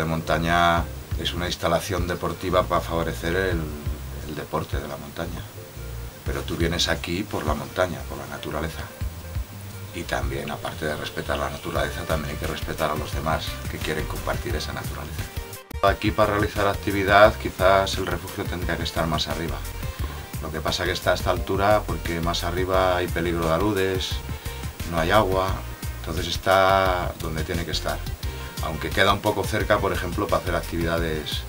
de montaña es una instalación deportiva para favorecer el deporte de la montaña. Pero tú vienes aquí por la montaña, por la naturaleza. Y también, aparte de respetar la naturaleza, también hay que respetar a los demás que quieren compartir esa naturaleza. Aquí para realizar actividad quizás el refugio tendría que estar más arriba. Lo que pasa que está a esta altura porque más arriba hay peligro de aludes, no hay agua, entonces está donde tiene que estar. Aunque queda un poco cerca, por ejemplo, para hacer actividades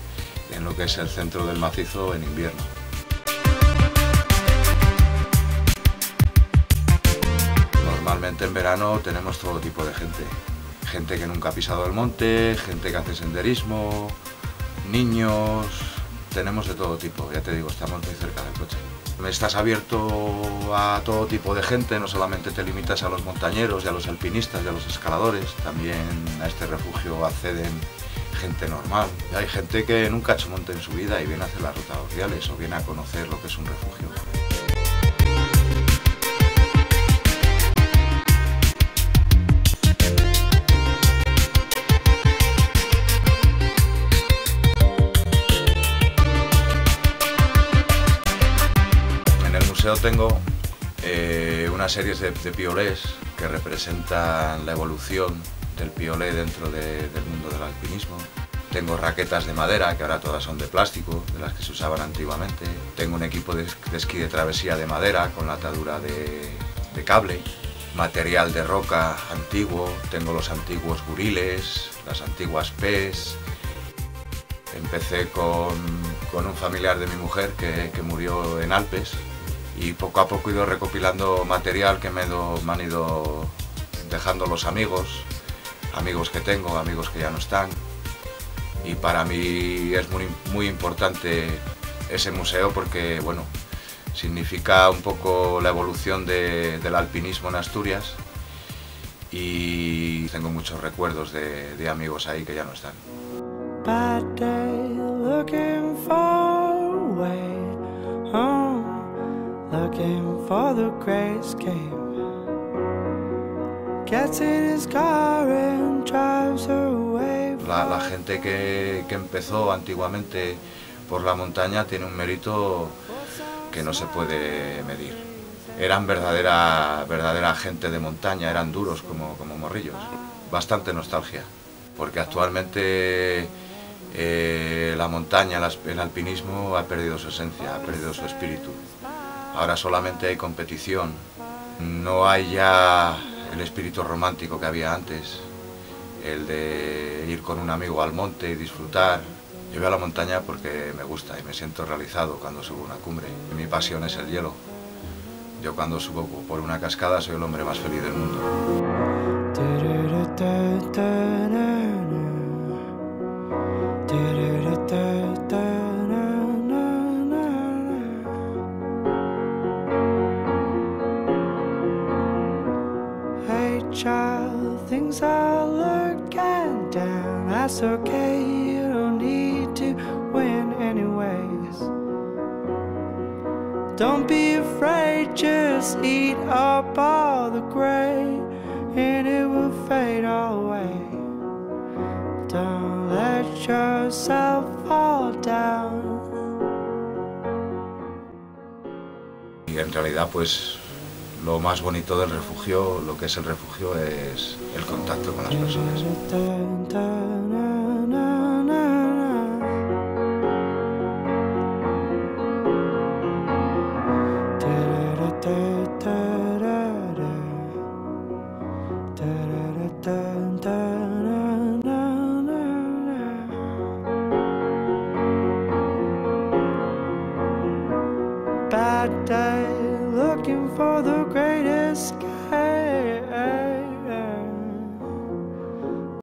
en lo que es el centro del macizo en invierno. Normalmente en verano tenemos todo tipo de gente. Gente que nunca ha pisado el monte, gente que hace senderismo, niños, tenemos de todo tipo, ya te digo, estamos muy cerca del coche. Estás abierto a todo tipo de gente, no solamente te limitas a los montañeros y a los alpinistas y a los escaladores, también a este refugio acceden gente normal. Hay gente que nunca ha hecho monte en su vida y viene a hacer las rutas sociales o viene a conocer lo que es un refugio. Yo tengo una serie de piolés que representan la evolución del piolé dentro del mundo del alpinismo. Tengo raquetas de madera, que ahora todas son de plástico, de las que se usaban antiguamente. Tengo un equipo de esquí de travesía de madera con la atadura de cable. Material de roca antiguo, tengo los antiguos buriles, las antiguas pes. Empecé con un familiar de mi mujer que murió en Alpes. Y poco a poco he ido recopilando material que me han ido dejando los amigos que tengo, amigos que ya no están. Y para mí es muy, muy importante ese museo porque, bueno, significa un poco la evolución del alpinismo en Asturias y tengo muchos recuerdos de amigos ahí que ya no están. Looking for the grayscape, gets in his car and drives away. La gente que empezó antiguamente por la montaña tiene un mérito que no se puede medir. Eran verdadera gente de montaña, eran duros como morrillos. Bastante nostalgia, porque actualmente la montaña, el alpinismo ha perdido su esencia, ha perdido su espíritu. Ahora solamente hay competición, no hay ya el espíritu romántico que había antes, el de ir con un amigo al monte y disfrutar. Yo voy a la montaña porque me gusta y me siento realizado cuando subo una cumbre. Mi pasión es el hielo. Yo cuando subo por una cascada soy el hombre más feliz del mundo. Child, things are looking down. That's okay, you don't need to win anyways. Don't be afraid, just eat up all the gray and it will fade away. Don't let yourself fall down. Y en realidad pues lo más bonito del refugio, lo que es el refugio, es el contacto con las personas. Bad day, looking for the greatest.